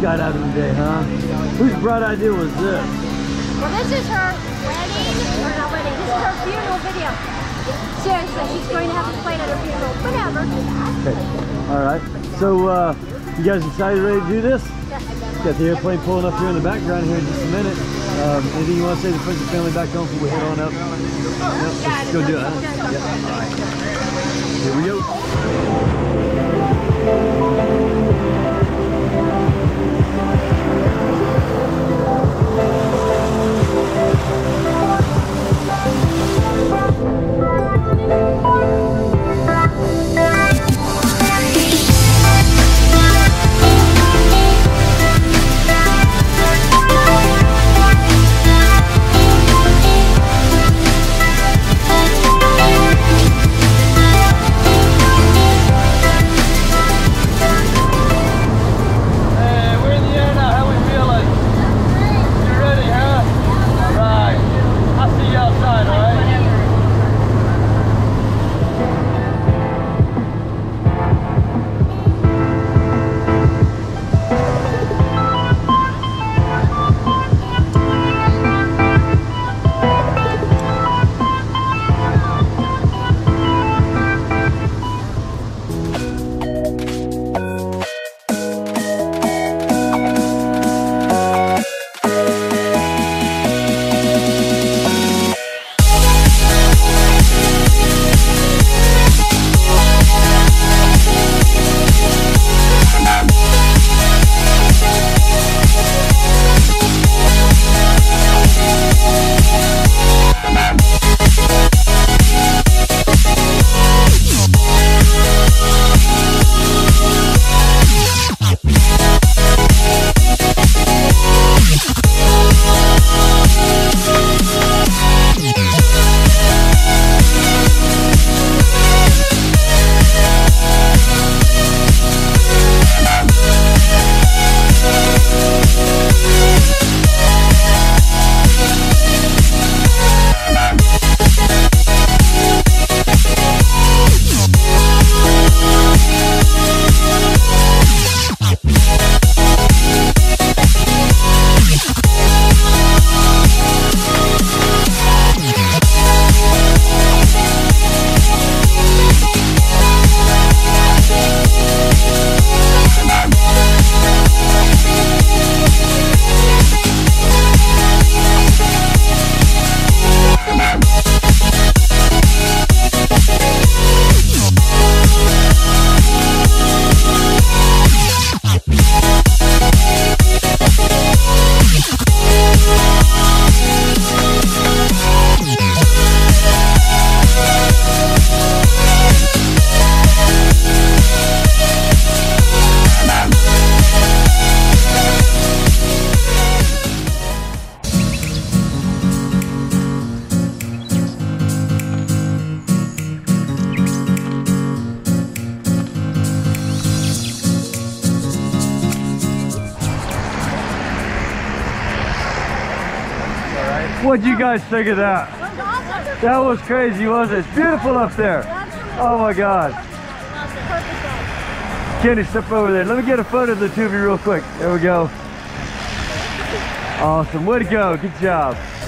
skydiving day, huh? Whose bright idea was this? Well, this is her wedding, or not wedding, this is her funeral video. Seriously, she's going to have to play it at her funeral, whatever. Okay, alright. So, you guys excited, ready to do this? Yes. Got the airplane pulling up here in the background here in just a minute. Anything you want to say to put your family back home before we head on up? Nope, let's go do it, huh? Yep. All right. Here we go. What'd you guys think of that? That was crazy, wasn't it? Beautiful up there. Oh my God. Kenny, step over there. Let me get a photo of the two of you real quick. There we go. Awesome. Way to go. Good job.